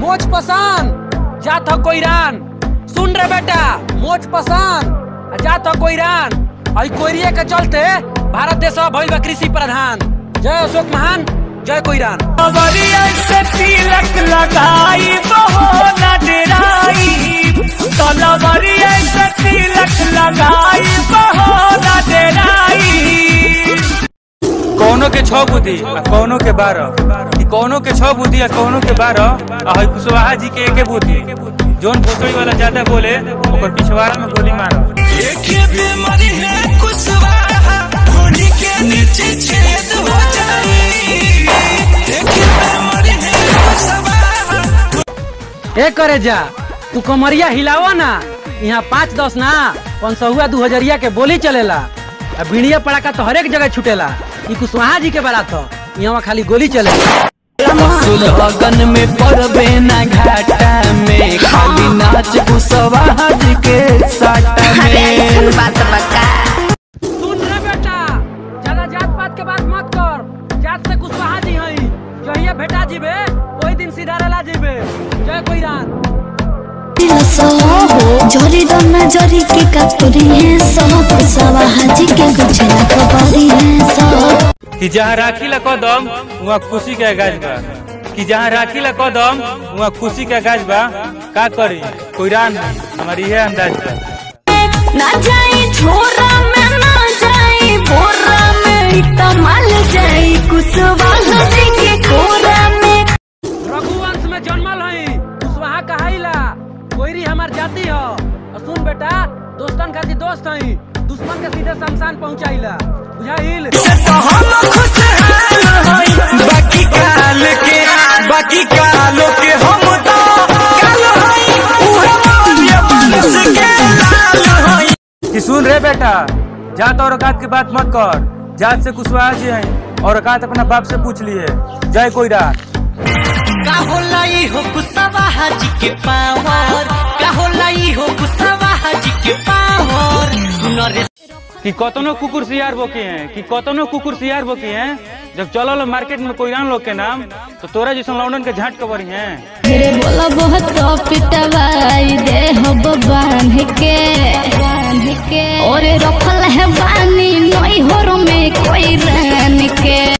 मोच पसंद जात हो कोईरान। सुन रे बेटा, मोच पसंद जात हो कोईरान। और कोईरिये के चलते भारत देश भइल बा कृषि प्रधान। जय अशोक महान, जय कोईरान। कोनो के छ बुद्धि कोनो के 12, कोनो के 6 बुद्धि कोनो के 12। और कुशवाहा जी के एके बुद्धि, जोन भोसड़ी वाला ज्यादा बोले ओकर पिछवाड़ा में गोली मारो। एके बीमारी है कुशवाहा, घोड़ी के नीचे छेद हो जाए। एके बीमारी है कुशवाहा। ए करे जा, तू कमरिया हिलावा ना। यहाँ 5-10 ना 500-2000 के बोली चलेला। अब भिड़िया पड़ाका तो हरेक जगह छुटेला। ई कुशवाहा जी के बारात हो, यहाँ खाली गोली चले। सुलगन में परबे ना घाटा में, खाली नाच कुशवाहा जी के साटा में। सुन रे बेटा, ज्यादा जात पात के बात मत कर। जात से कुशवाहा जी है, जहिया बेटा जीवे वही दिन सिधारेला जीवे। जय कोईरान। जरी दम जरी की कतरी है सब, कुशवाहा जी के कुछ ना खबरी है सब। कि जहाँ राखी ला कदम वहाँ खुशी के आगाज बा। कि जहाँ राखी ला कदम वहाँ खुशी के आगाज बा। का करी कोईरान, हमारी यह अंदाज बा। ना जाई छोरा में, ना जाई बोरा में, इतमल जाई कुशवाहा जी के कोरा में। रघुवंश में जन्मल हई, कुशवाहा कहाइला। कोईरी हमार जाति हो। सुन बेटा, दोस्तन खातिर दोस्त हई, दुश्मन के सीधे शमशान पहुंचाइला। बुझाइल? तो हम खुश हैं, बाकी काल के हम तो काल हैं, उहे मौर्य वंश के लाल हैं। कि सुन रे बेटा, जात और औकात की बात मत कर। जात से कुशवाहा जी हैं और औकात अपना बाप से पूछ लिए। जय कोईरान। का होला ई हो कुशवाहा जी के पावर, का होला ई हो कुशवाहा जी के पावर। कि कतनो कुकुर सियार बोके हैं, कि कतनो कुकुर सियार बोके हैं। जब चलो लो मार्केट में कोईरान लोग के नाम, तो तोरा जैसन लौंडन के झाट कवरी हैं। मेरे बोला बहुत पिटवाई दे हो बांध के, और रखल है बानी नई होरो में कोईरान के।